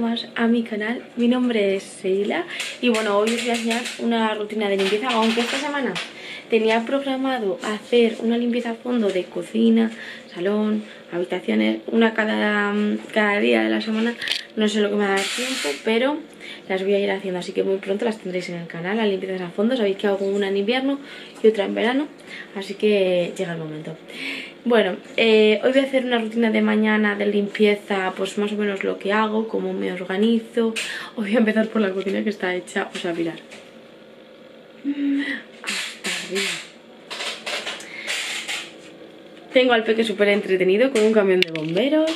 vídeo más a mi canal. Mi nombre es Seila y bueno, hoy os voy a enseñar una rutina de limpieza, aunque esta semana tenía programado hacer una limpieza a fondo de cocina, salón, habitaciones, una cada día de la semana. No sé lo que me va a dar tiempo, pero las voy a ir haciendo, así que muy pronto las tendréis en el canal, las limpiezas a fondo. Sabéis que hago una en invierno y otra en verano, así que llega el momento. Bueno, hoy voy a hacer una rutina de mañana de limpieza, pues más o menos lo que hago, cómo me organizo. Hoy voy a empezar por la cocina, que está hecha, o sea, mirad, hasta arriba. Tengo al peque súper entretenido con un camión de bomberos.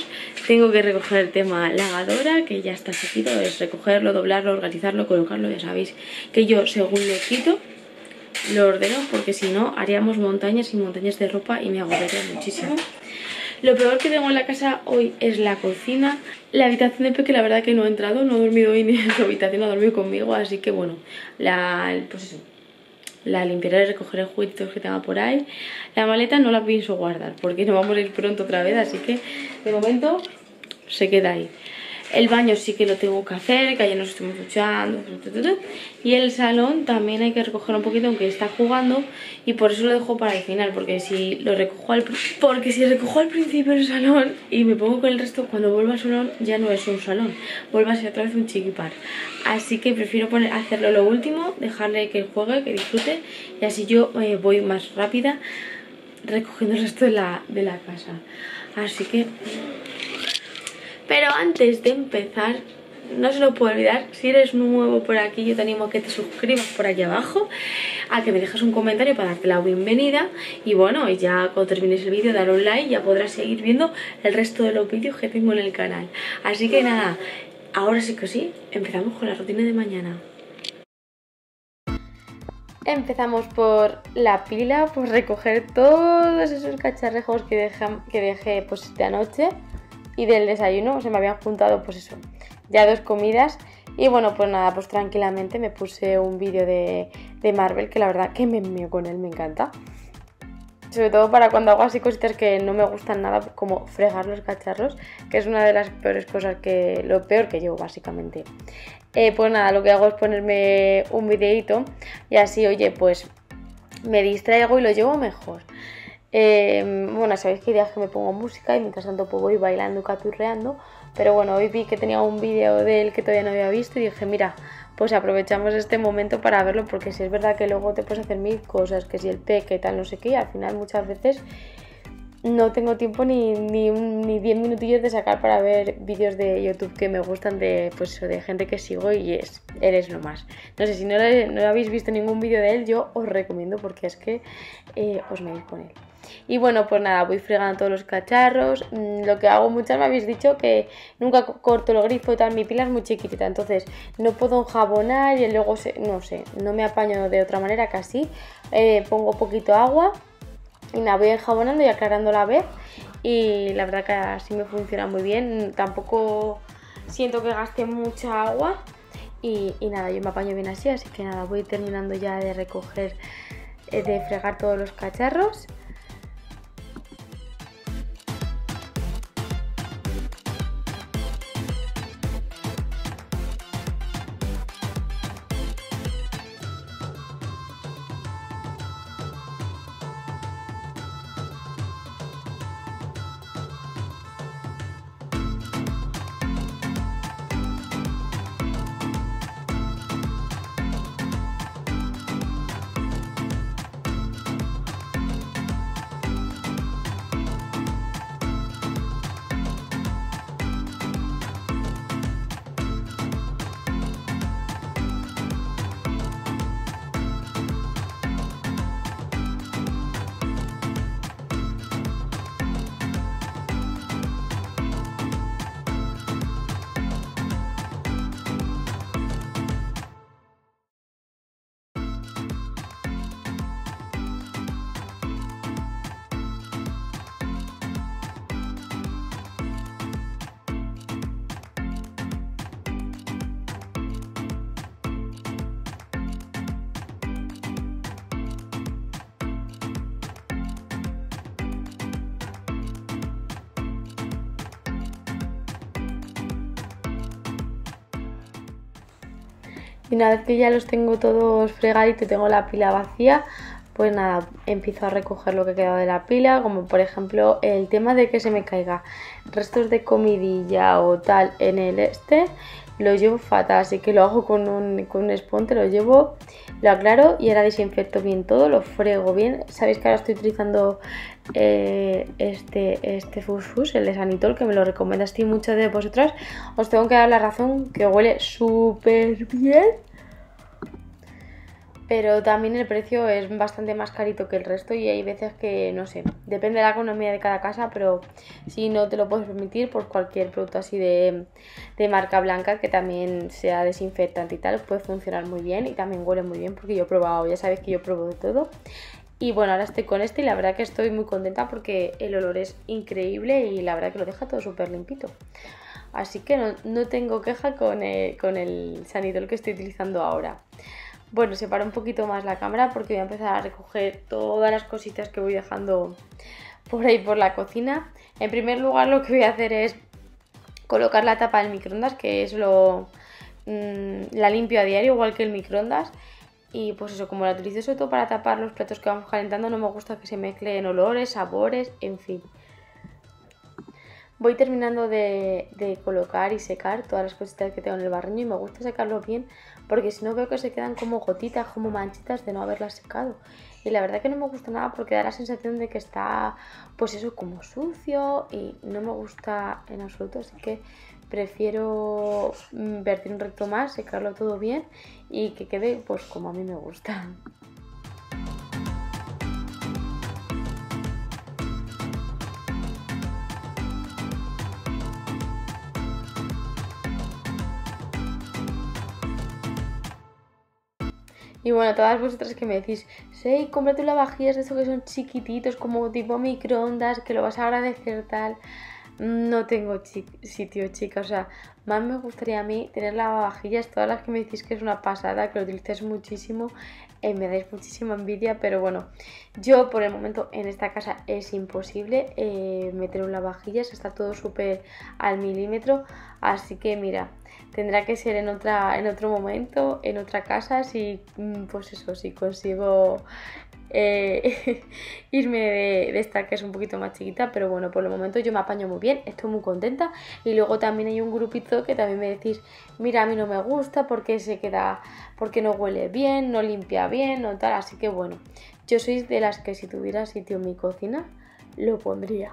Tengo que recoger el tema lavadora, que ya está sequito. Es recogerlo, doblarlo, organizarlo, colocarlo. Ya sabéis que yo, según lo quito, lo ordeno, porque si no haríamos montañas y montañas de ropa y me agotaría muchísimo. Lo peor que tengo en la casa hoy es la cocina. La habitación de peque, la verdad que no he entrado, no he dormido hoy ni en su habitación, ha dormido conmigo. Así que bueno, pues eso, la limpiaré, recogeré juguetitos que tenga por ahí. La maleta no la pienso guardar porque nos vamos a ir pronto otra vez, así que de momento se queda ahí. El baño sí que lo tengo que hacer, que ayer nos estuvimos duchando. Y el salón también hay que recoger un poquito, aunque está jugando, y por eso lo dejo para el final, porque si recojo al principio el salón y me pongo con el resto, cuando vuelva al salón ya no es un salón, vuelva a ser otra vez un chiquipar. Así que prefiero hacerlo lo último, dejarle que juegue, que disfrute, y así yo voy más rápida recogiendo el resto de la casa. Así que... Pero antes de empezar, no se lo puedo olvidar, si eres nuevo por aquí, yo te animo a que te suscribas por aquí abajo, a que me dejes un comentario para darte la bienvenida. Y bueno, ya cuando termines el vídeo, dale un like, ya podrás seguir viendo el resto de los vídeos que tengo en el canal. Así que nada, ahora sí que sí, empezamos con la rutina de mañana. Empezamos por la pila, por recoger todos esos cacharrejos que dejé pues de anoche y del desayuno. Se me habían juntado pues eso, ya dos comidas. Y bueno, pues nada, pues tranquilamente me puse un vídeo de Marvel, que la verdad que me meo con él, me encanta. Sobre todo para cuando hago así cositas que no me gustan nada, como fregar los cacharros, que es una de las peores cosas que... lo peor que llevo básicamente. Pues nada, lo que hago es ponerme un videito y así, oye, pues me distraigo y lo llevo mejor. Bueno, sabéis que hay días que me pongo música y mientras tanto pues voy bailando, caturreando. Pero bueno, hoy vi que tenía un vídeo de él que todavía no había visto y dije, mira, pues aprovechamos este momento para verlo, porque si es verdad que luego te puedes hacer mil cosas, que si el peque, tal, no sé qué, y al final muchas veces no tengo tiempo ni 10 minutillos de sacar para ver vídeos de YouTube que me gustan, de, pues, de gente que sigo, y él es lo más. No sé, si no habéis visto ningún vídeo de él, yo os recomiendo, porque es que os meéis con él. Y bueno, pues nada, voy fregando todos los cacharros. Lo que hago, muchas me habéis dicho que nunca corto el grifo y tal, mi pila es muy chiquitita, entonces no puedo enjabonar y luego, no sé, no me apaño de otra manera que así. Pongo poquito agua y nada, voy enjabonando y aclarando a la vez, y la verdad que así me funciona muy bien, tampoco siento que gaste mucha agua y nada, yo me apaño bien así. Así que nada, voy terminando ya de recoger, de fregar todos los cacharros. Y una vez que ya los tengo todos fregaditos y tengo la pila vacía, pues nada, empiezo a recoger lo que queda de la pila, como por ejemplo el tema de que se me caiga restos de comidilla o tal en el este, lo llevo fatal, así que lo hago con un esponte, lo llevo, lo aclaro y ahora desinfecto bien todo, lo frego bien. Sabéis que ahora estoy utilizando este fusfus, el de Sanitol, que me lo recomendasteis muchas de vosotras. Os tengo que dar la razón que huele súper bien. Pero también el precio es bastante más carito que el resto y hay veces que, no sé, depende de la economía de cada casa, pero si no te lo puedes permitir, pues cualquier producto así de marca blanca que también sea desinfectante y tal, puede funcionar muy bien y también huele muy bien porque yo he probado, ya sabéis que yo pruebo de todo. Y bueno, ahora estoy con este y la verdad que estoy muy contenta porque el olor es increíble y la verdad que lo deja todo súper limpito. Así que no tengo queja con el Sanitol que estoy utilizando ahora. Bueno, separo un poquito más la cámara porque voy a empezar a recoger todas las cositas que voy dejando por ahí por la cocina. En primer lugar, lo que voy a hacer es colocar la tapa del microondas, que es la limpio a diario, igual que el microondas. Y pues eso, como la utilizo sobre todo para tapar los platos que vamos calentando, no me gusta que se mezclen olores, sabores, en fin. Voy terminando de colocar y secar todas las cositas que tengo en el barreño y me gusta secarlo bien porque si no veo que se quedan como gotitas, como manchitas de no haberlas secado. Y la verdad que no me gusta nada porque da la sensación de que está, pues eso, como sucio y no me gusta en absoluto. Así que prefiero vertir un recto más, secarlo todo bien y que quede pues como a mí me gusta. Y bueno, todas vosotras que me decís, sí, cómprate un lavavajillas de esos que son chiquititos, como tipo microondas, que lo vas a agradecer tal. No tengo sitio, chica. O sea, más me gustaría a mí tener lavavajillas. Todas las que me decís que es una pasada, que lo utilizáis muchísimo, me dais muchísima envidia. Pero bueno, yo por el momento en esta casa es imposible meter un lavavajillas. Está todo súper al milímetro. Así que mira, tendrá que ser en otro momento, en otra casa. Si, pues eso, si consigo irme de esta que es un poquito más chiquita, pero bueno, por el momento yo me apaño muy bien, estoy muy contenta. Y luego también hay un grupito que también me decís, mira, a mí no me gusta porque se queda, porque no huele bien, no limpia bien o tal, así que bueno, yo soy de las que si tuviera sitio en mi cocina lo pondría.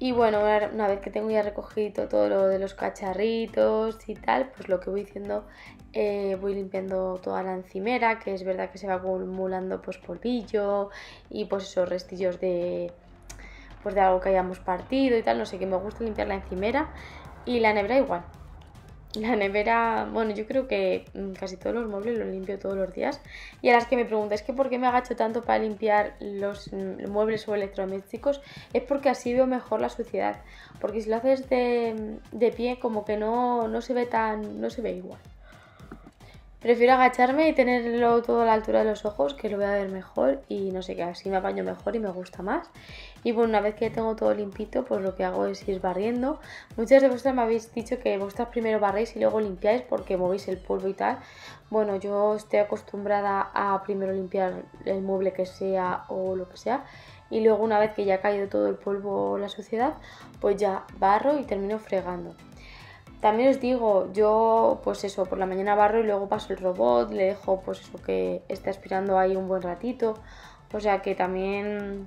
Y bueno, una vez que tengo ya recogido todo lo de los cacharritos y tal, pues lo que voy diciendo, voy limpiando toda la encimera, que es verdad que se va acumulando pues polvillo y pues esos restillos de algo que hayamos partido y tal, no sé, que me gusta limpiar la encimera y la nevera igual. La nevera, bueno, yo creo que casi todos los muebles los limpio todos los días. Y a las que me preguntáis que por qué me agacho tanto para limpiar los muebles o electrodomésticos, es porque así veo mejor la suciedad. Porque si lo haces de pie, como que no se ve tan, no se ve igual. Prefiero agacharme y tenerlo todo a la altura de los ojos, que lo voy a ver mejor y no sé qué, así me apaño mejor y me gusta más. Y bueno, una vez que ya tengo todo limpito, pues lo que hago es ir barriendo. Muchas de vosotras me habéis dicho que vosotras primero barréis y luego limpiáis porque movéis el polvo y tal. Bueno, yo estoy acostumbrada a primero limpiar el mueble que sea o lo que sea y luego una vez que ya ha caído todo el polvo o la suciedad, pues ya barro y termino fregando. También os digo, yo pues eso, por la mañana barro y luego paso el robot, le dejo pues eso que esté aspirando ahí un buen ratito, o sea que también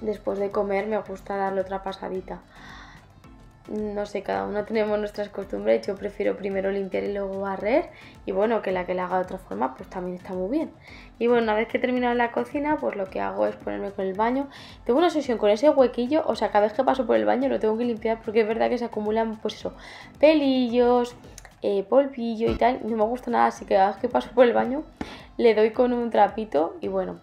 después de comer me gusta darle otra pasadita. No sé, cada uno tenemos nuestras costumbres, yo prefiero primero limpiar y luego barrer y bueno, que la que la haga de otra forma pues también está muy bien. Y bueno, una vez que he terminado la cocina pues lo que hago es ponerme con el baño. Tengo una obsesión con ese huequillo, o sea, cada vez que paso por el baño lo tengo que limpiar porque es verdad que se acumulan pues eso, pelillos, polvillo y tal, no me gusta nada, así que cada vez que paso por el baño le doy con un trapito y bueno.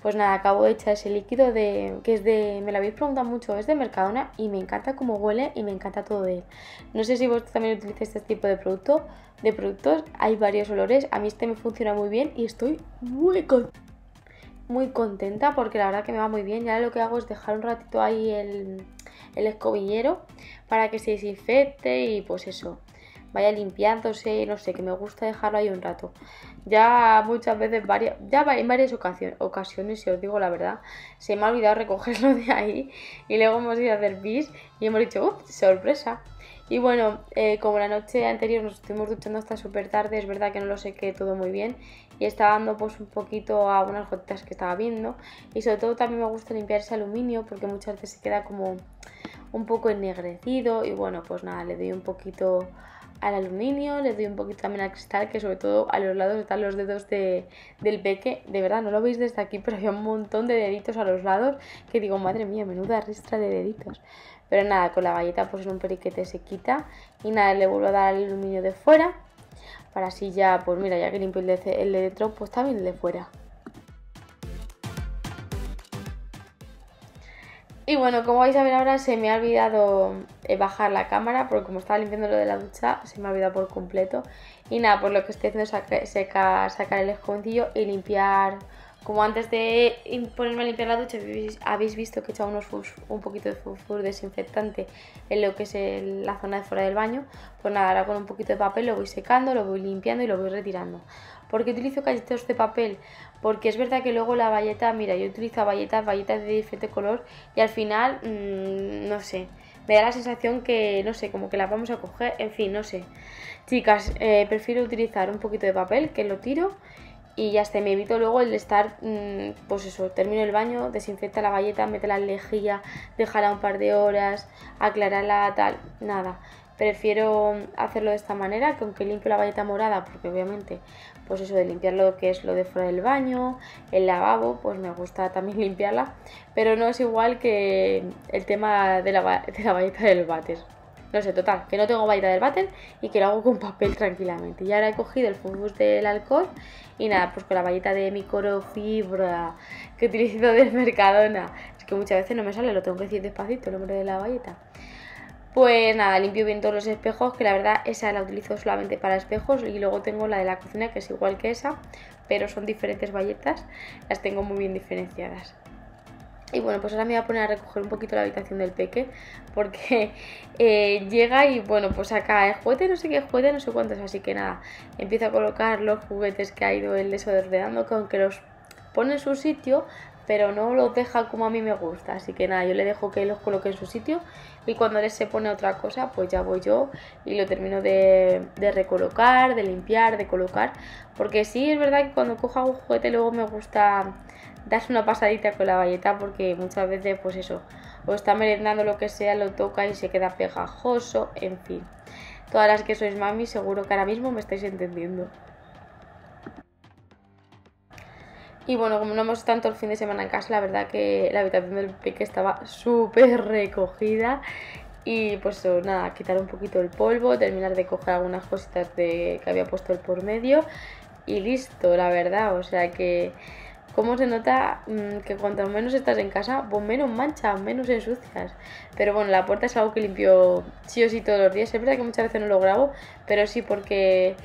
Pues nada, acabo de echar ese líquido me lo habéis preguntado mucho, es de Mercadona y me encanta cómo huele y me encanta todo de él. No sé si vosotros también utilizáis este tipo de productos, hay varios olores, a mí este me funciona muy bien y estoy muy contenta porque la verdad que me va muy bien. Y ahora lo que hago es dejar un ratito ahí el escobillero para que se desinfecte y pues eso. vaya limpiándose, no sé, que me gusta dejarlo ahí un rato. Ya muchas veces, en varias ocasiones, si os digo la verdad, se me ha olvidado recogerlo de ahí y luego hemos ido a hacer pis y hemos dicho, ups, sorpresa. Y bueno, como la noche anterior nos estuvimos duchando hasta súper tarde, es verdad que no lo sequé todo muy bien y estaba dando pues un poquito a unas gotitas que estaba viendo, y sobre todo también me gusta limpiar ese aluminio porque muchas veces se queda como un poco ennegrecido, y bueno, pues nada, le doy un poquito al aluminio, le doy un poquito también al cristal, que sobre todo a los lados están los dedos del peque. De verdad, no lo veis desde aquí, pero había un montón de deditos a los lados que digo, madre mía, menuda ristra de deditos. Pero nada, con la galleta pues en un periquete se quita, y nada, le vuelvo a dar el aluminio de fuera para así ya, pues mira, ya que limpio el de dentro, pues también el de fuera. Y bueno, como vais a ver ahora, se me ha olvidado bajar la cámara porque como estaba limpiando lo de la ducha, se me ha olvidado por completo. Y nada, pues lo que estoy haciendo es sacar el escoboncillo y limpiar. Como antes de ponerme a limpiar la ducha habéis visto que he echado un poquito de fosfor desinfectante en lo que es la zona de fuera del baño, pues nada, ahora con un poquito de papel lo voy secando, lo voy limpiando y lo voy retirando. ¿Por qué utilizo galletas de papel? Porque es verdad que luego la bayeta, mira, yo utilizo bayetas de diferente color y al final, no sé, me da la sensación que, no sé, como que las vamos a coger, en fin, no sé. Chicas, prefiero utilizar un poquito de papel que lo tiro. Y ya está, me evito luego el de estar, pues eso, termino el baño, desinfecta la bayeta, métela en lejía, déjala un par de horas, aclararla, tal, nada. Prefiero hacerlo de esta manera, que aunque limpio la bayeta morada, porque obviamente, pues eso de limpiar lo que es lo de fuera del baño, el lavabo, pues me gusta también limpiarla, pero no es igual que el tema de la bayeta del váter. No sé, total, que no tengo bayeta del váter y que lo hago con papel tranquilamente. Y ahora he cogido el fusbus del alcohol y nada, pues con la bayeta de microfibra que utilizo del Mercadona. Es que muchas veces no me sale, lo tengo que decir despacito el nombre de la bayeta. Pues nada, limpio bien todos los espejos, que la verdad esa la utilizo solamente para espejos. Y luego tengo la de la cocina, que es igual que esa, pero son diferentes bayetas, las tengo muy bien diferenciadas. Y bueno, pues ahora me voy a poner a recoger un poquito la habitación del peque, porque llega y bueno, pues saca el juguete, no sé qué juguete, no sé cuántos, así que nada, empiezo a colocar los juguetes que ha ido él desordenando, que aunque los pone en su sitio, pero no los deja como a mí me gusta, así que nada, yo le dejo que los coloque en su sitio y cuando él se pone otra cosa, pues ya voy yo y lo termino de recolocar, de limpiar, de colocar, porque sí, es verdad que cuando cojo un juguete luego me gusta darse una pasadita con la bayeta porque muchas veces pues eso, o está merendando lo que sea, lo toca y se queda pegajoso, en fin. Todas las que sois mami seguro que ahora mismo me estáis entendiendo. Y bueno, como no hemos estado todo el fin de semana en casa, la verdad que la habitación del peque estaba súper recogida. Y pues nada, quitar un poquito el polvo, terminar de coger algunas cositas que había puesto el por medio y listo, la verdad, o sea que... Cómo se nota que cuanto menos estás en casa, pues menos manchas, menos ensucias. Pero bueno, la puerta es algo que limpio sí o sí todos los días. Es verdad que muchas veces no lo grabo, pero sí porque...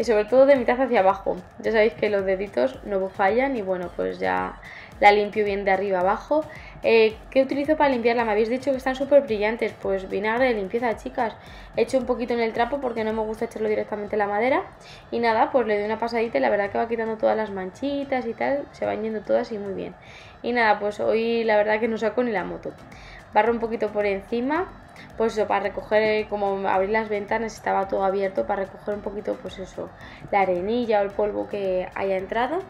sobre todo de mitad hacia abajo. Ya sabéis que los deditos no fallan y bueno, pues ya la limpio bien de arriba abajo. ¿Qué utilizo para limpiarla? Me habéis dicho que están súper brillantes. Pues vinagre de limpieza, chicas. Echo un poquito en el trapo porque no me gusta echarlo directamente en la madera. Y nada, pues le doy una pasadita y la verdad que va quitando todas las manchitas y tal. Se van yendo todas y muy bien. Y nada, pues hoy la verdad que no saco ni la moto. Barro un poquito por encima, pues eso, para recoger, como abrir las ventanas estaba todo abierto, para recoger un poquito, pues eso, la arenilla o el polvo que haya entrado.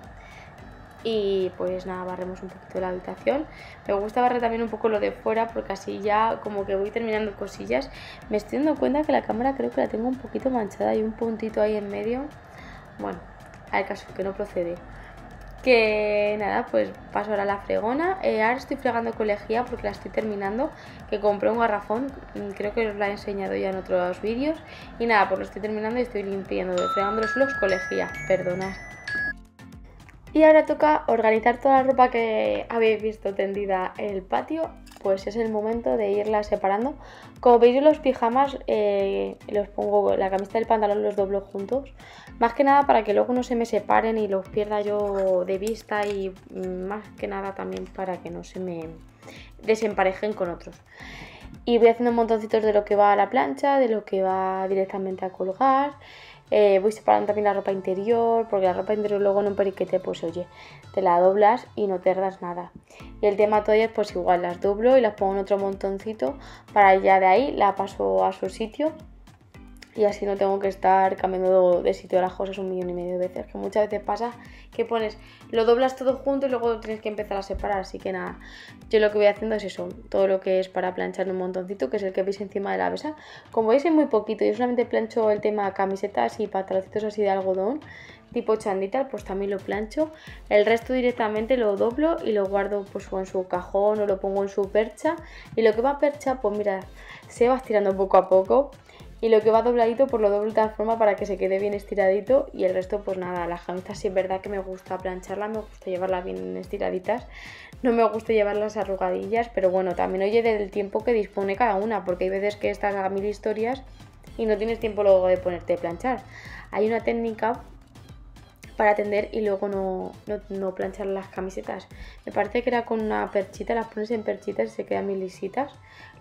Y pues nada, barremos un poquito la habitación. Me gusta barrer también un poco lo de fuera porque así ya como que voy terminando cosillas. Me estoy dando cuenta que la cámara creo que la tengo un poquito manchada y un puntito ahí en medio. Bueno, al caso que no procede. Que nada, pues paso ahora a la fregona. Ahora estoy fregando con lejía porque la estoy terminando, que compré un garrafón, creo que os la he enseñado ya en otros vídeos. Y nada, pues lo estoy terminando y estoy limpiando, fregando los suelos con lejía, perdonad. Y ahora toca organizar toda la ropa que habéis visto tendida en el patio. Pues es el momento de irla separando. Como veis, yo los pijamas los pongo, la camiseta y el pantalón los doblo juntos, más que nada para que luego no se me separen y los pierda yo de vista, y más que nada también para que no se me desemparejen con otros. y voy haciendo montoncitos de lo que va a la plancha, de lo que va directamente a colgar. Voy separando también la ropa interior, porque la ropa interior luego en un periquete, pues oye, te la doblas y no te tardas nada. Y el tema toallas, pues igual las doblo y las pongo en otro montoncito para ya de ahí la paso a su sitio. Y así no tengo que estar cambiando de sitio las cosas 1,5 millones de veces. Que muchas veces pasa que pones, lo doblas todo junto y luego tienes que empezar a separar. Así que nada, yo lo que voy haciendo es eso. Todo lo que es para planchar un montoncito, que es el que veis encima de la mesa. Como veis es muy poquito. Yo solamente plancho el tema camisetas y pantaloncitos así de algodón, tipo chandita, pues también lo plancho. El resto directamente lo doblo y lo guardo pues o en su cajón o lo pongo en su percha. Y lo que va a percha, pues mira, se va estirando poco a poco. Y lo que va dobladito, pues lo doblo de tal forma para que se quede bien estiradito. Y el resto, pues nada, las camisas sí es verdad que me gusta plancharlas, me gusta llevarlas bien estiraditas. No me gusta llevarlas arrugadillas, pero bueno, también oye del tiempo que dispone cada una. Porque hay veces que estás a mil historias y no tienes tiempo luego de ponerte a planchar. Hay una técnica para tender y luego no planchar las camisetas. Me parece que era con una perchita, las pones en perchitas y se quedan bien lisitas.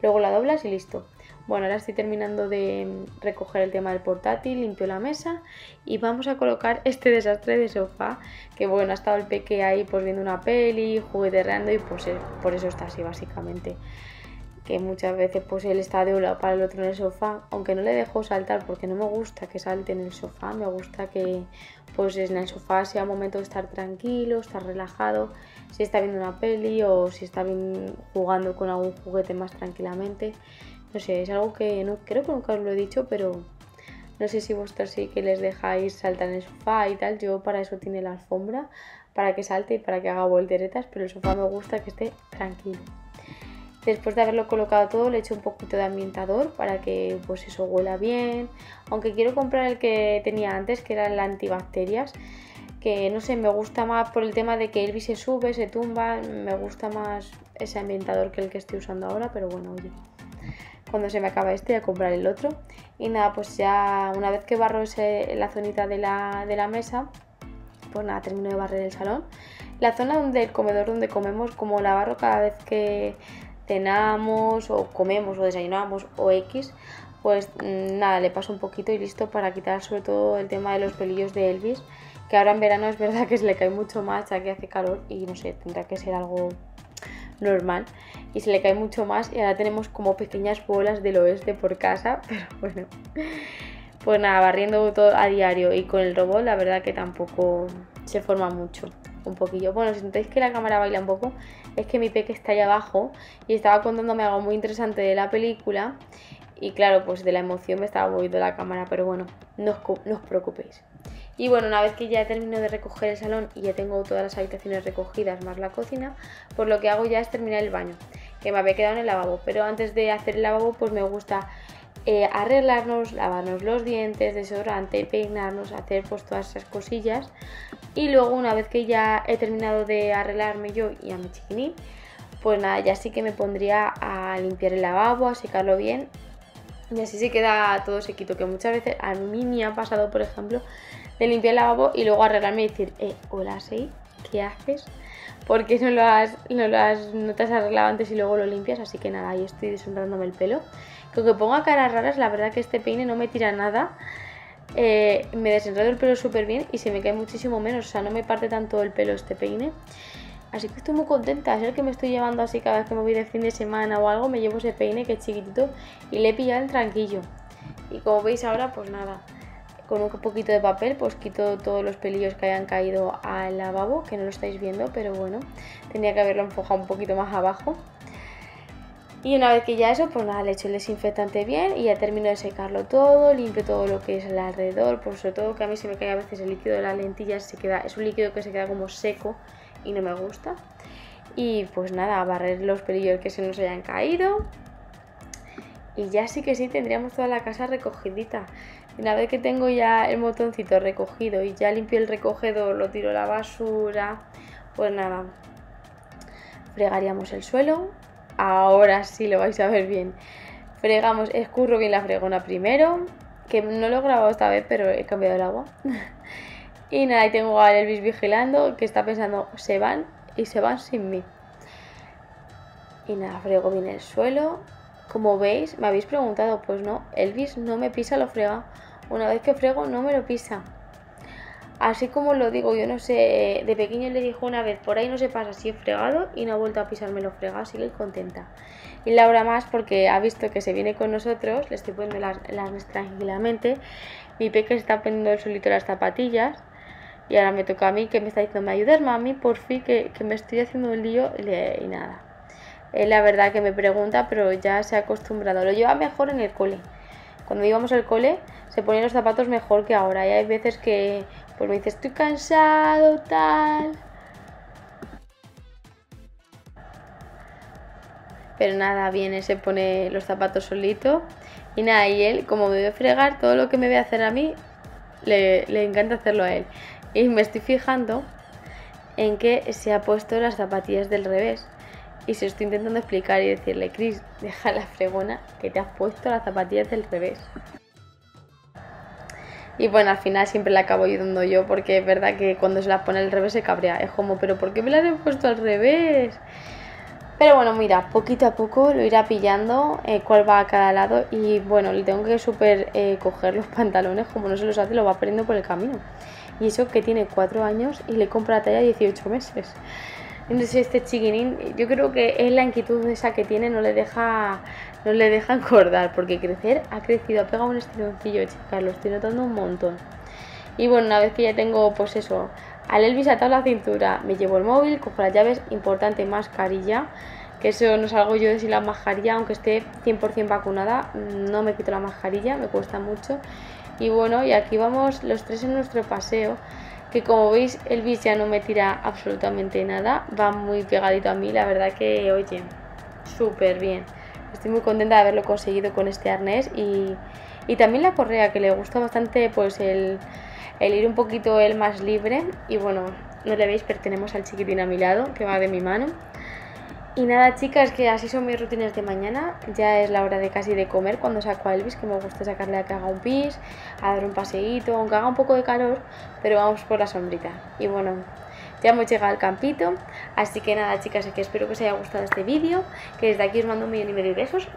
Luego la doblas y listo. Bueno, ahora estoy terminando de recoger el tema del portátil, limpio la mesa y vamos a colocar este desastre de sofá, que bueno, ha estado el peque ahí pues viendo una peli, jugueteando y pues por eso está así básicamente. Que muchas veces pues él está de un lado para el otro en el sofá, aunque no le dejo saltar porque no me gusta que salte en el sofá, me gusta que pues en el sofá sea momento de estar tranquilo, estar relajado, si está viendo una peli o si está jugando con algún juguete más tranquilamente. No sé, es algo que no, creo que nunca os lo he dicho, pero no sé si vosotros sí que les dejáis saltar en el sofá y tal. Yo para eso tiene la alfombra, para que salte y para que haga volteretas, pero el sofá me gusta que esté tranquilo. Después de haberlo colocado todo, le echo un poquito de ambientador para que pues eso huela bien. Aunque quiero comprar el que tenía antes, que era el antibacterias, que no sé, me gusta más por el tema de que Elvis se sube, se tumba. Me gusta más ese ambientador que el que estoy usando ahora, pero bueno, oye, cuando se me acaba este voy a comprar el otro. Y nada, pues ya una vez que barro la zonita de la mesa, pues nada, termino de barrer el salón. La zona del comedor donde comemos, como la barro cada vez que cenamos o comemos o desayunamos o X, pues nada, le paso un poquito y listo, para quitar sobre todo el tema de los pelillos de Elvis, que ahora en verano es verdad que se le cae mucho más, ya que hace calor y no sé, tendrá que ser algo normal y se le cae mucho más. Y ahora tenemos como pequeñas bolas del oeste por casa, pero bueno, pues nada, barriendo todo a diario y con el robot la verdad que tampoco se forma mucho, un poquillo. Bueno, si notáis que la cámara baila un poco, es que mi peque está ahí abajo y estaba contándome algo muy interesante de la película y claro, pues de la emoción me estaba moviendo la cámara, pero bueno, no os preocupéis. Y bueno, una vez que ya termino de recoger el salón y ya tengo todas las habitaciones recogidas más la cocina, pues lo que hago ya es terminar el baño, que me había quedado en el lavabo. Pero antes de hacer el lavabo, pues me gusta arreglarnos, lavarnos los dientes, desodorante, peinarnos, hacer pues todas esas cosillas. Y luego una vez que ya he terminado de arreglarme yo y a mi chiquinín, pues nada, ya sí que me pondría a limpiar el lavabo, a secarlo bien. Y así se queda todo sequito, que muchas veces a mí me ha pasado, por ejemplo, de limpiar el lavabo y luego arreglarme y decir, hola, Sei, ¿qué haces? ¿Por qué no te has arreglado antes y luego lo limpias? Así que nada, ahí estoy deshonrándome el pelo. Que aunque ponga caras raras, la verdad que este peine no me tira nada. Me desenredo el pelo súper bien y se me cae muchísimo menos, o sea, no me parte tanto el pelo este peine. Así que estoy muy contenta, es el que me estoy llevando así cada vez que me voy de fin de semana o algo, me llevo ese peine que es chiquitito y le he pillado el tranquillo. Y como veis ahora, pues nada, con un poquito de papel pues quito todos los pelillos que hayan caído al lavabo, que no lo estáis viendo, pero bueno, tenía que haberlo enfocado un poquito más abajo. Y una vez que ya eso, pues nada, le echo el desinfectante bien y ya termino de secarlo todo, limpio todo lo que es el alrededor, por sobre todo que a mí se me cae a veces el líquido de las lentillas, es un líquido que se queda como seco y no me gusta. Y pues nada, barrer los pelillos que se nos hayan caído. Y ya sí que sí tendríamos toda la casa recogidita. Y una vez que tengo ya el montoncito recogido y ya limpio el recogedor, lo tiro a la basura, pues nada, fregaríamos el suelo. Ahora sí lo vais a ver bien. Fregamos, escurro bien la fregona primero, que no lo he grabado esta vez, pero he cambiado el agua. Y nada, ahí tengo a Elvis vigilando, que está pensando, se van y se van sin mí. Y nada, frego bien el suelo, Como veis, me habéis preguntado, pues no, Elvis no me pisa lo frega. Una vez que frego no me lo pisa. Así como lo digo, yo no sé, de pequeño le dijo una vez, por ahí no se pasa, si he fregado, y no ha vuelto a pisarme lo fregado, así que contenta. Y Laura más, porque ha visto que se viene con nosotros, le estoy poniendo las tranquilamente. Mi peque está poniendo solito las zapatillas. Y ahora me toca a mí, que me está diciendo, ¿me ayudas, mami? Por fin, que me estoy haciendo un lío y nada. La verdad que me pregunta, pero ya se ha acostumbrado. Lo lleva mejor en el cole. Cuando íbamos al cole, se ponían los zapatos mejor que ahora. Y hay veces que pues me dice, estoy cansado, tal. Pero nada, viene, se pone los zapatos solito. Y nada, y él, como me ve fregar, todo lo que me ve hacer a mí, le encanta hacerlo a él. Y me estoy fijando en que se ha puesto las zapatillas del revés. Y se estoy intentando explicar y decirle, Cris, deja la fregona, que te has puesto las zapatillas del revés. Y bueno, al final siempre la acabo ayudando yo, porque es verdad que cuando se las pone al revés se cabrea. Es como, pero ¿por qué me las he puesto al revés? Pero bueno, mira, poquito a poco lo irá pillando, cuál va a cada lado. Y bueno, le tengo que súper coger los pantalones, como no se los hace, lo va aprendiendo por el camino. Y eso que tiene 4 años y le compra la talla 18 meses. Entonces este chiquinín, yo creo que es la inquietud esa que tiene, no le deja engordar, porque crecer ha crecido, ha pegado un estironcillo, chicas, lo estoy notando un montón. Y bueno, una vez que ya tengo, pues eso, al Elvis atado la cintura, me llevo el móvil, cojo las llaves, importante, mascarilla, que eso no salgo yo de sin la mascarilla, aunque esté 100% vacunada, no me quito la mascarilla, me cuesta mucho. Y bueno, y aquí vamos los tres en nuestro paseo, que como veis Elvis ya no me tira absolutamente nada, va muy pegadito a mí, la verdad que, oye, súper bien. Estoy muy contenta de haberlo conseguido con este arnés y también la correa, que le gusta bastante pues el ir un poquito él más libre. Y bueno, no le veis, pero tenemos al chiquitín a mi lado, que va de mi mano. Y nada, chicas, que así son mis rutinas de mañana. Ya es la hora de casi de comer cuando saco a Elvis, que me gusta sacarle a que haga un pis, a dar un paseíto, aunque haga un poco de calor, pero vamos por la sombrita. Y bueno, ya hemos llegado al campito. Así que nada, chicas, que espero que os haya gustado este vídeo, que desde aquí os mando 1,5 millón de besos.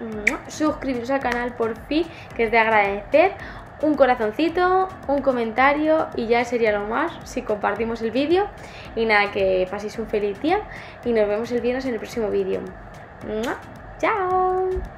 Suscribiros al canal por fin, que es de agradecer. Un corazoncito, un comentario y ya sería lo más si compartimos el vídeo. Y nada, que paséis un feliz día y nos vemos el viernes en el próximo vídeo. ¡Chao!